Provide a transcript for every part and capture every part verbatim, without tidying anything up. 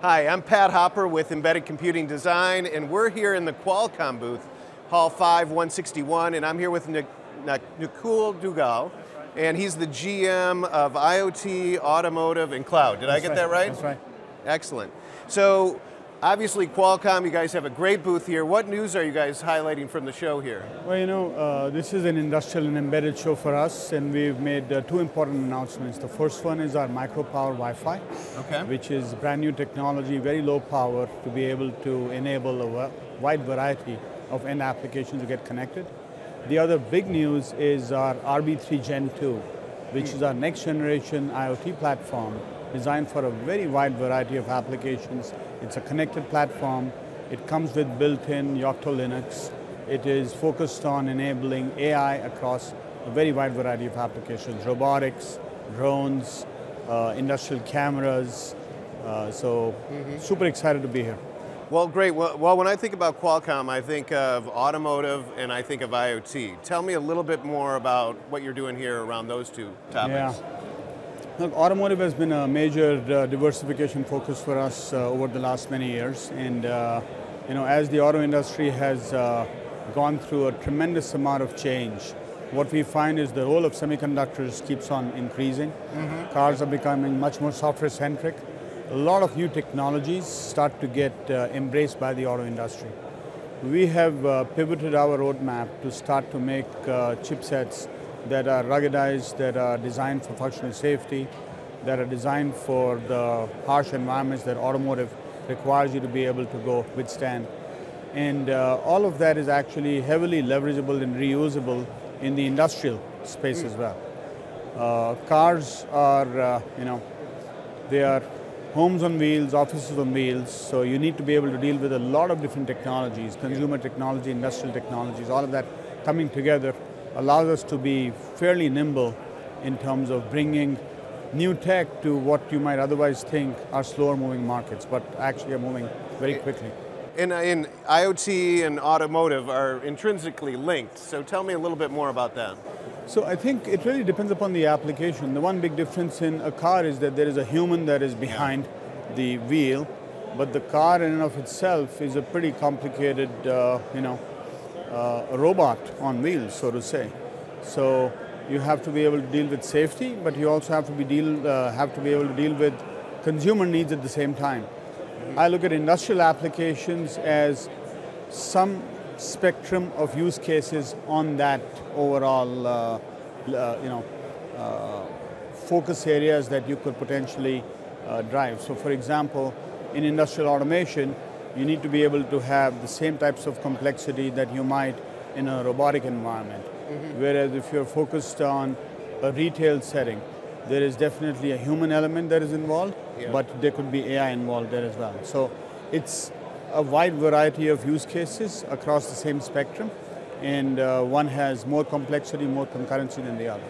Hi, I'm Pat Hopper with Embedded Computing Design, and we're here in the Qualcomm booth, Hall five one sixty-one, and I'm here with Nakul Duggal, and he's the G M of IoT, automotive, and cloud. Did I get that right? That's right. Excellent. So, obviously Qualcomm, you guys have a great booth here. What news are you guys highlighting from the show here? Well, you know, uh, this is an industrial and embedded show for us, and we've made uh, two important announcements. The first one is our MicroPower Wi-Fi, okay, which is brand new technology, very low power, to be able to enable a wide variety of end applications to get connected. The other big news is our R B three gen two, which mm. is our next generation IoT platform, designed for a very wide variety of applications. It's a connected platform. It comes with built-in Yocto Linux. It is focused on enabling A I across a very wide variety of applications, robotics, drones, uh, industrial cameras. Uh, so mm-hmm. super excited to be here. Well, great. Well, well, when I think about Qualcomm, I think of automotive and I think of IoT. Tell me a little bit more about what you're doing here around those two topics. Yeah. Look, automotive has been a major uh, diversification focus for us uh, over the last many years, and uh, you know, as the auto industry has uh, gone through a tremendous amount of change, what we find is the role of semiconductors keeps on increasing. Mm-hmm. Cars are becoming much more software centric. A lot of new technologies start to get uh, embraced by the auto industry. We have uh, pivoted our roadmap to start to make uh, chipsets that are ruggedized, that are designed for functional safety, that are designed for the harsh environments that automotive requires you to be able to go withstand. And uh, all of that is actually heavily leverageable and reusable in the industrial space as well. Uh, cars are, uh, you know, they are homes on wheels, offices on wheels, so you need to be able to deal with a lot of different technologies, consumer technology, industrial technologies, all of that coming together allows us to be fairly nimble in terms of bringing new tech to what you might otherwise think are slower moving markets, but actually are moving very quickly. And, and IoT and automotive are intrinsically linked, so tell me a little bit more about that. So I think it really depends upon the application. The one big difference in a car is that there is a human that is behind the wheel, but the car in and of itself is a pretty complicated, uh, you know, Uh, a robot on wheels, so to say. So you have to be able to deal with safety, but you also have to be deal uh, have to be able to deal with consumer needs at the same time. Mm-hmm. I look at industrial applications as some spectrum of use cases on that overall, uh, uh, you know, uh, focus areas that you could potentially uh, drive. So, for example, in industrial automation, you need to be able to have the same types of complexity that you might in a robotic environment. Mm-hmm. Whereas if you're focused on a retail setting, there is definitely a human element that is involved, yeah, but there could be A I involved there as well. So it's a wide variety of use cases across the same spectrum, and uh, one has more complexity, more concurrency than the other.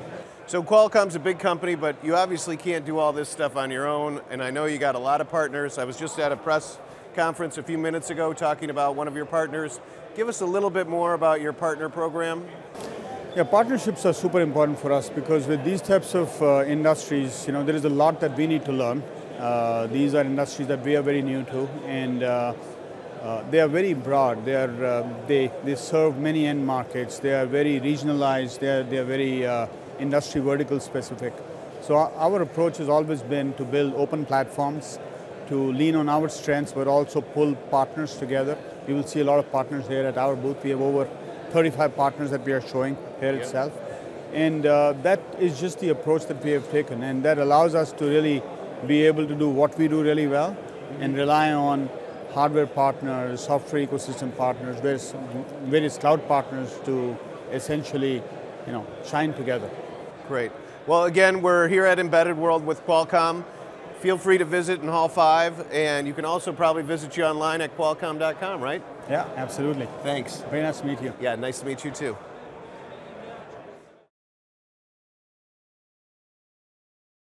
So Qualcomm's a big company, but you obviously can't do all this stuff on your own, and I know you got a lot of partners. I was just at a press conference a few minutes ago talking about one of your partners. Give us a little bit more about your partner program. Yeah, partnerships are super important for us because with these types of uh, industries, you know, there is a lot that we need to learn. Uh, these are industries that we are very new to, and uh, uh, they are very broad. They are uh, they they serve many end markets. They are very regionalized. They are they are very uh, industry vertical specific. So our, our approach has always been to build open platforms, to lean on our strengths, but also pull partners together. You will see a lot of partners here at our booth. We have over thirty-five partners that we are showing here yeah. itself. And uh, that is just the approach that we have taken, and that allows us to really be able to do what we do really well mm-hmm. and rely on hardware partners, software ecosystem partners, various, various cloud partners to essentially, you know, shine together. Great. Well, again, we're here at Embedded World with Qualcomm. Feel free to visit in Hall five, and you can also probably visit you online at qualcomm dot com, right? Yeah, absolutely. Thanks. Very nice to meet you. Yeah, nice to meet you too.